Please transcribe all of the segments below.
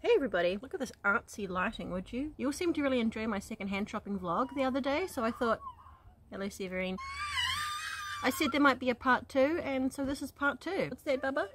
Hey everybody, look at this artsy lighting, would you? You all seemed to really enjoy my second-hand shopping vlog the other day, so I thought... Hello, Severine. I said there might be a part two, and so this is part two. What's that, Bubba?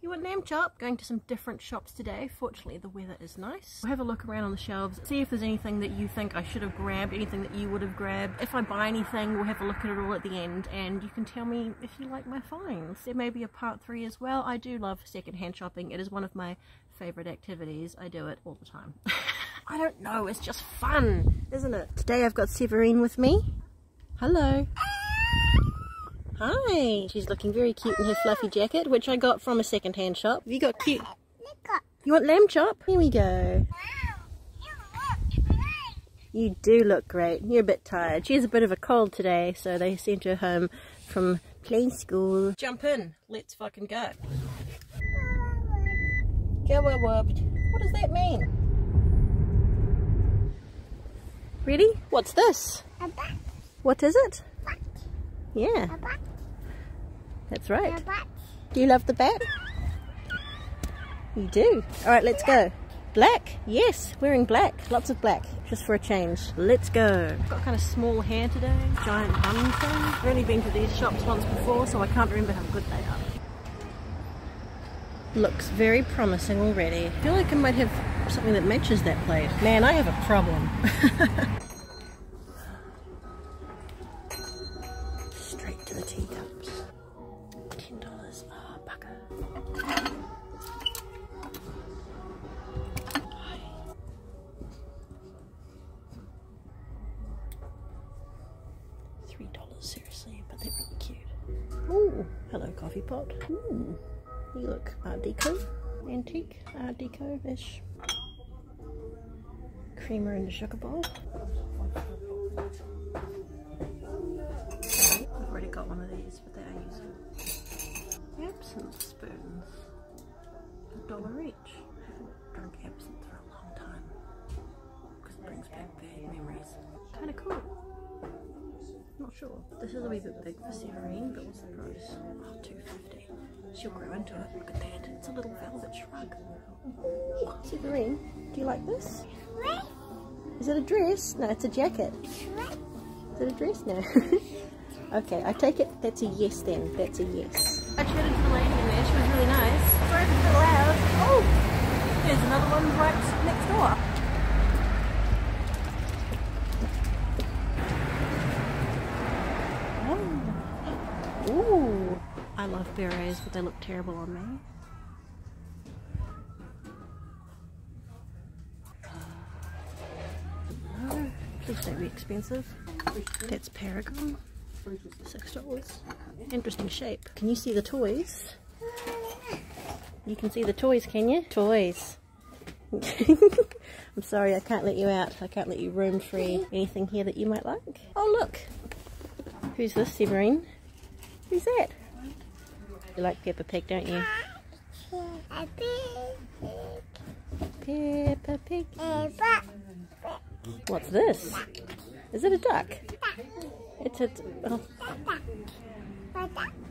You want lamb chop? Going to some different shops today. Fortunately, the weather is nice. We'll have a look around on the shelves, see if there's anything that you think I should have grabbed, anything that you would have grabbed. If I buy anything, we'll have a look at it all at the end, and you can tell me if you like my finds. There may be a part three as well. I do love secondhand shopping. It is one of my favorite activities. I do it all the time. I don't know, it's just fun, isn't it? Today I've got Severine with me. Hello. Hi! She's looking very cute in her fluffy jacket, which I got from a second-hand shop. You got cute. You want lamb chop? Here we go. You do look great. You're a bit tired. She has a bit of a cold today, so they sent her home from play school. Jump in. Let's fucking go. What does that mean? Ready? What's this? What is it? Yeah, a bat. That's right. A bat. Do you love the bat? You do. All right, let's go. Black? Yes, wearing black. Lots of black, just for a change. Let's go. I've got kind of small hair today, giant bun thing. I've only been to these shops once before, so I can't remember how good they are. Looks very promising already. I feel like I might have something that matches that plate. Man, I have a problem. The teacups. $10. Ah, bugger. Hi. $3, seriously, but they're really cute. Ooh, hello coffee pot. Ooh, you look art deco. Antique, art deco-ish. Creamer in the sugar bowl. Got one of these, but they are useful. Absinthe spoons, $1 each. I haven't drunk absinthe for a long time because it brings back bad memories. Kind of cool. Not sure. This is a wee bit big for Severine, but what's the price? Oh, $2.50. She'll grow into it. Look at that. It's a little velvet shrug. Oh, Severine, do you like this? Is it a dress? No, it's a jacket. Is it a dress? No. Okay, I take it that's a yes then. That's a yes. I chatted to the lady in there. She was really nice. Sorry if it's a bit loud. Oh, there's another one right next door. Oh. Ooh. I love berets, but they look terrible on me. No, please don't be expensive. That's Paragon. $6. Interesting shape. Can you see the toys? You can see the toys, can you? Toys. I'm sorry, I can't let you out. I can't let you roam free. Anything here that you might like? Oh, look. Who's this, Severine? Who's that? You like Peppa Pig, don't you? Peppa Pig. Peppa Pig. What's this? Is it a duck? It's a, oh.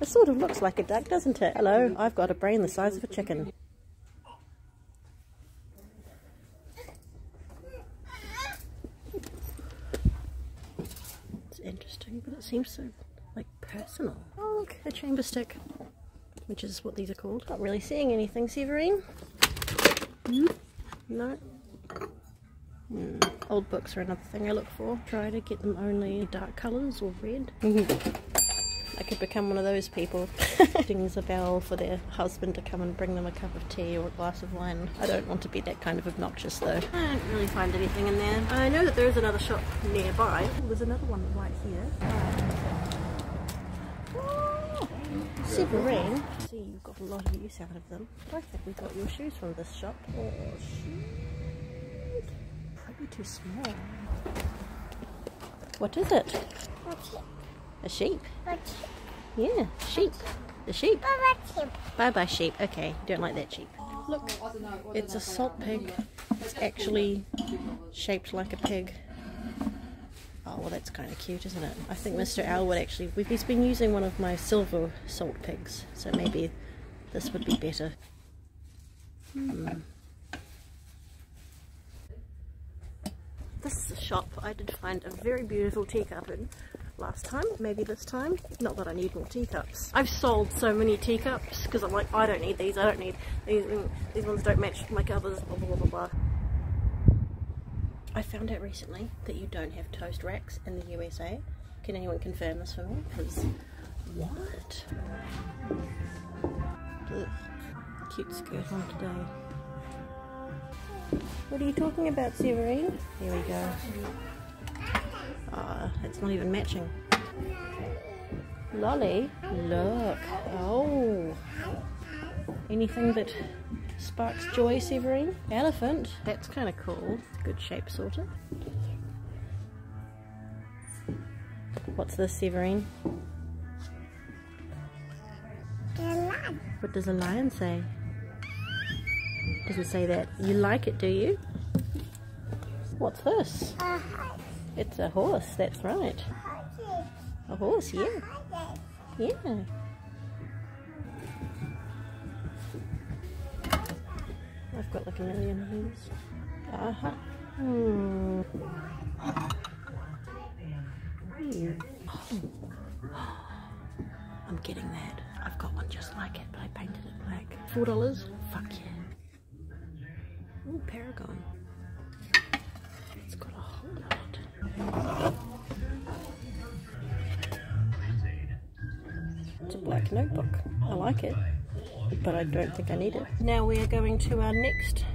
It sort of looks like a duck, doesn't it? Hello, I've got a brain the size of a chicken. It's interesting, but it seems so, like, personal. Oh, look, a chamber stick, which is what these are called. Not really seeing anything, Severine. No. Old books are another thing I look for. Try to get them only dark colours or red. I could become one of those people. Rings a bell for their husband to come and bring them a cup of tea or a glass of wine. I don't want to be that kind of obnoxious though. I don't really find anything in there. I know that there is another shop nearby. Oh, there's another one right here. Oh, Severine. See, you've got a lot of use out of them. I think we got your shoes from this shop. Oh, shoes. Probably too small. What is it? A sheep. A sheep? A sheep. Yeah, sheep. The sheep. Bye-bye sheep. Bye-bye sheep. Okay, don't like that sheep. Look, it's a salt pig. It's actually shaped like a pig. Oh, well that's kind of cute, isn't it? I think Mr. Owl would actually... He's been using one of my silver salt pigs, so maybe this would be better. this shop I did find a very beautiful teacup in last time, maybe this time. Not that I need more teacups. I've sold so many teacups because I'm like, I don't need these, I don't need these, these ones don't match like others, blah blah blah blah. I found out recently that you don't have toast racks in the USA. Can anyone confirm this for me? Because what? Ugh. Cute skirt on today. What are you talking about, Severine? Here we go. It's not even matching. Lolly, look. Oh. Anything that sparks joy, Severine? Elephant. That's kind of cool. Good shape, sort of. What's this, Severine? What does a lion say? It doesn't say that. You like it, do you? What's this? A horse. It's a horse, that's right. A horse, yeah. Yeah. I've got like a million of these. Uh-huh. Hmm. Oh. I'm getting that. I've got one just like it, but I painted it black. $4? Fuck yeah. Ooh, Paragon. It's got a whole lot. It's a black notebook. I like it, but I don't think I need it. Now we are going to our next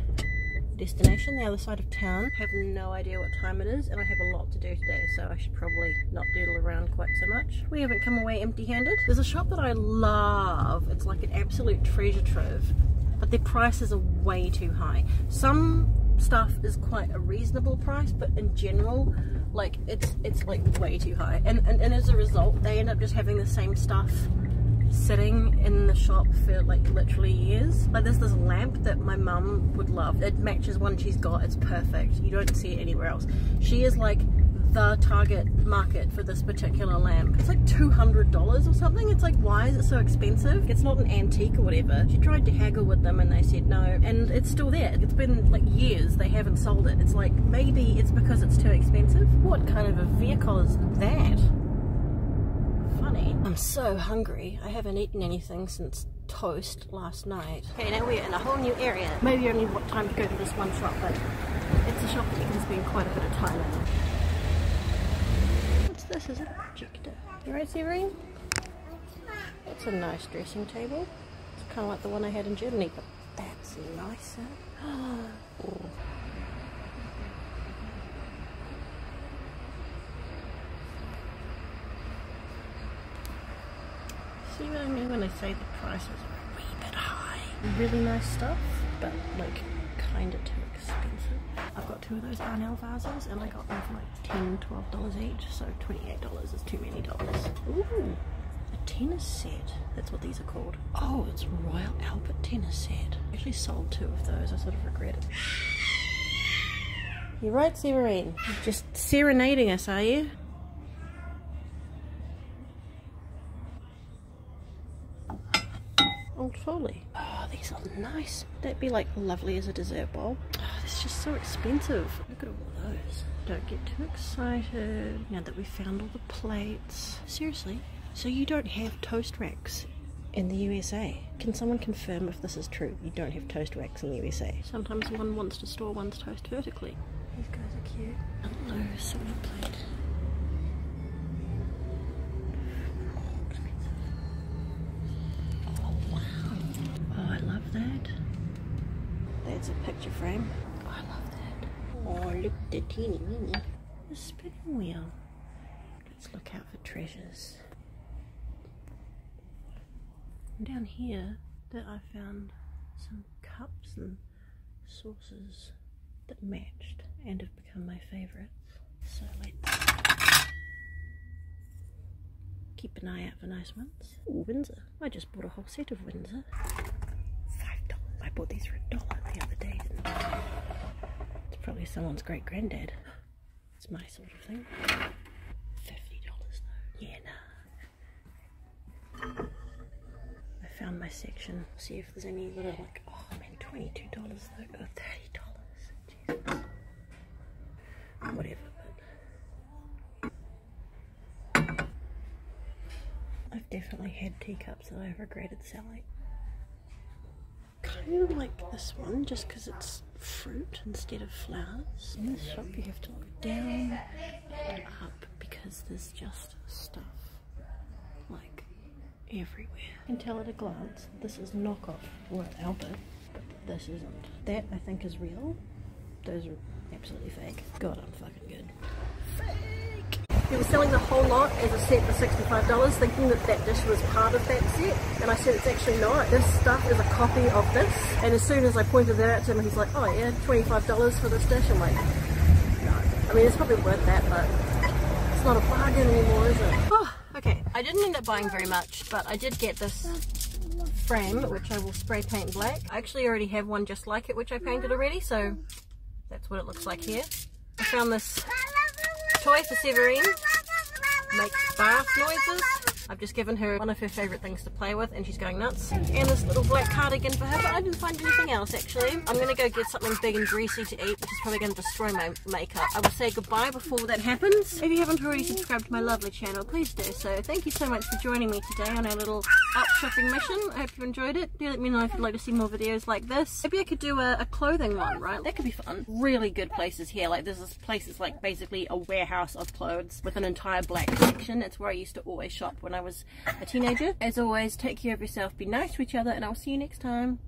destination, the other side of town. I have no idea what time it is, and I have a lot to do today, so I should probably not doodle around quite so much. We haven't come away empty-handed. There's a shop that I love. It's like an absolute treasure trove, but their prices are way too high. Some stuff is quite a reasonable price, but in general, like, it's like way too high, and as a result, they end up just having the same stuff sitting in the shop for like literally years. Like, there's this lamp that my mum would love. It matches one she's got. It's perfect. You don't see it anywhere else. She is like the target market for this particular lamp. It's like $200 or something. It's like, why is it so expensive? It's not an antique or whatever. She tried to haggle with them and they said no, and it's still there. It's been like years, they haven't sold it. It's like, maybe it's because it's too expensive. What kind of a vehicle is that? Funny. I'm so hungry. I haven't eaten anything since toast last night. Okay, now we're in a whole new area. Maybe only what time to go to this one shop, but it's a shop that you can spend quite a bit of time in. What's this? Is it a projector? You right, Severine? It's a nice dressing table. It's kind of like the one I had in Germany, but that's nicer. Oh. See what I mean when I say the prices are a wee bit high? Really nice stuff, but like kind of too expensive. I've got two of those Arnell vases and I got them for like $10–12 each, so $28 is too many dollars. Ooh, a tennis set. That's what these are called. Oh, it's Royal Albert tennis set. I actually sold two of those. I sort of regret it. You're right, Severine. You're just serenading us, are you? Foley. Oh, these are nice. That'd be like lovely as a dessert bowl. Oh, it's just so expensive. Look at all those. Don't get too excited. Now that we found all the plates. Seriously, so you don't have toast racks in the USA? Can someone confirm if this is true? You don't have toast racks in the USA? Sometimes one wants to store one's toast vertically. These guys are cute. Hello, silver plate. It's a picture frame. Oh, I love that. Oh, look at the teeny weeny. The spinning wheel. Let's look out for treasures. Down here, that I found some cups and saucers that matched and have become my favourites. So let's keep an eye out for nice ones. Ooh, Windsor. I just bought a whole set of Windsor. I bought these for $1 the other day, didn't I? It's probably someone's great granddad. It's my sort of thing. $50 though. Yeah, nah. I found my section. See if there's any little, like, oh man, $22 though, or $30. Jesus. whatever. I've definitely had teacups that I've regretted selling. Kind of like this one, just because it's fruit instead of flowers. In this shop you have to look down and up because there's just stuff like everywhere. You can tell at a glance this is knockoff Royal Albert, but this isn't. That I think is real. Those are absolutely fake. God, I'm fucking good. Fake! They were selling the whole lot as a set for $65, thinking that that dish was part of that set, and I said it's actually not. This stuff is a copy of this, and as soon as I pointed that out to him, he's like, oh yeah, $25 for this dish. I'm like, no. I mean, it's probably worth that, but it's not a bargain anymore, is it? Oh, okay, I didn't end up buying very much, but I did get this frame, which I will spray paint black. I actually already have one just like it, which I painted already, so that's what it looks like here. I found this toy for Severine, makes bath noises. I've just given her one of her favourite things to play with and she's going nuts. And this little black cardigan for her, but I didn't find anything else actually. I'm going to go get something big and greasy to eat, which is probably going to destroy my makeup. I will say goodbye before that happens. If you haven't already subscribed to my lovely channel, please do so. Thank you so much for joining me today on our little out shopping mission. I hope you enjoyed it. Do let me know if you'd like to see more videos like this. Maybe I could do a clothing one, right? That could be fun. Really good places here. Like, there's this place that's like basically a warehouse of clothes with an entire black section. It's where I used to always shop when I was a teenager. As always, take care of yourself, be nice to each other, and I'll see you next time.